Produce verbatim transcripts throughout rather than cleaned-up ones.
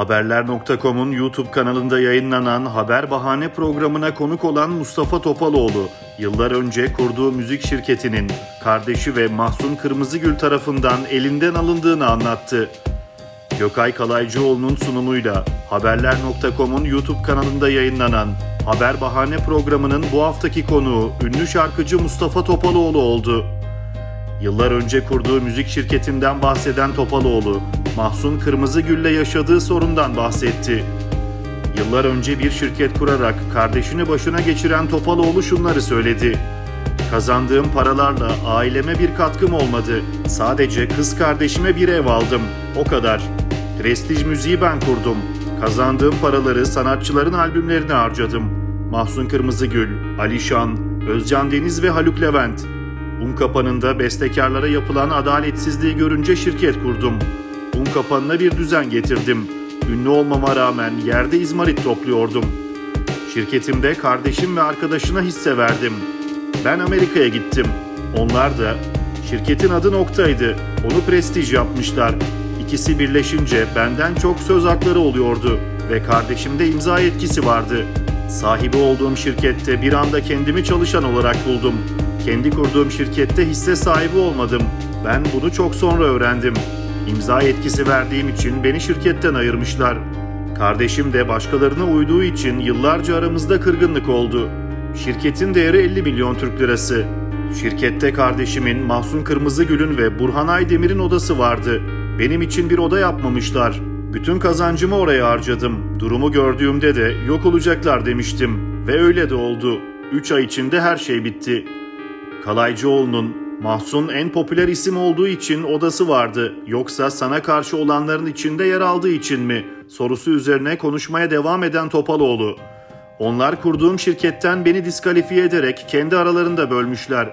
Haberler nokta com'un YouTube kanalında yayınlanan Haber Bahane programına konuk olan Mustafa Topaloğlu, yıllar önce kurduğu müzik şirketinin kardeşi ve Mahsun Kırmızıgül tarafından elinden alındığını anlattı. Gökay Kalaycıoğlu'nun sunumuyla Haberler nokta com'un YouTube kanalında yayınlanan Haber Bahane programının bu haftaki konuğu ünlü şarkıcı Mustafa Topaloğlu oldu. Yıllar önce kurduğu müzik şirketinden bahseden Topaloğlu, Mahsun Kırmızıgül'le yaşadığı sorundan bahsetti. Yıllar önce bir şirket kurarak kardeşini başına geçiren Topaloğlu şunları söyledi. Kazandığım paralarla aileme bir katkım olmadı. Sadece kız kardeşime bir ev aldım. O kadar. Prestij Müziği ben kurdum. Kazandığım paraları sanatçıların albümlerine harcadım. Mahsun Kırmızıgül, Alişan, Özcan Deniz ve Haluk Levent. Unkapanı'nda bestekarlara yapılan adaletsizliği görünce şirket kurdum. Unkapanı'na bir düzen getirdim. Ünlü olmama rağmen yerde izmarit topluyordum. Şirketimde kardeşim ve arkadaşına hisse verdim. Ben Amerika'ya gittim. Onlar da şirketin adı noktaydı. Onu Prestij yapmışlar. İkisi birleşince benden çok söz hakları oluyordu ve kardeşimde imza yetkisi vardı. Sahibi olduğum şirkette bir anda kendimi çalışan olarak buldum. Kendi kurduğum şirkette hisse sahibi olmadım. Ben bunu çok sonra öğrendim. İmza yetkisi verdiğim için beni şirketten ayırmışlar. Kardeşim de başkalarına uyduğu için yıllarca aramızda kırgınlık oldu. Şirketin değeri elli milyon Türk lirası. Şirkette kardeşimin, Mahsun Kırmızıgül'ün ve Burhanay Demir'in odası vardı. Benim için bir oda yapmamışlar. Bütün kazancımı oraya harcadım. Durumu gördüğümde de yok olacaklar demiştim. Ve öyle de oldu. üç ay içinde her şey bitti. Kalaycıoğlu'nun, Mahsun en popüler isim olduğu için odası vardı. Yoksa sana karşı olanların içinde yer aldığı için mi? Sorusu üzerine konuşmaya devam eden Topaloğlu. Onlar kurduğum şirketten beni diskalifiye ederek kendi aralarında bölmüşler.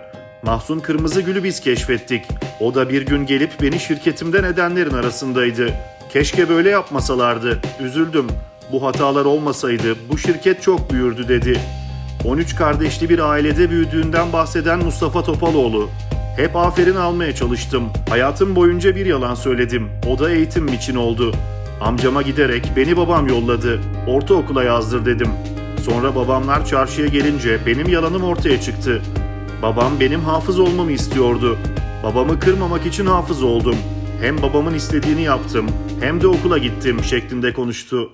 Mahsun Kırmızıgül'ü biz keşfettik. O da bir gün gelip beni şirketimden edenlerin arasındaydı. Keşke böyle yapmasalardı. Üzüldüm. Bu hatalar olmasaydı bu şirket çok büyürdü dedi. on üç kardeşli bir ailede büyüdüğünden bahseden Mustafa Topaloğlu. Hep aferin almaya çalıştım. Hayatım boyunca bir yalan söyledim. O da eğitim için oldu. Amcama giderek beni babam yolladı. Ortaokula yazdır dedim. Sonra babamlar çarşıya gelince benim yalanım ortaya çıktı. Babam benim hafız olmamı istiyordu. Babamı kırmamak için hafız oldum. Hem babamın istediğini yaptım hem de okula gittim şeklinde konuştu.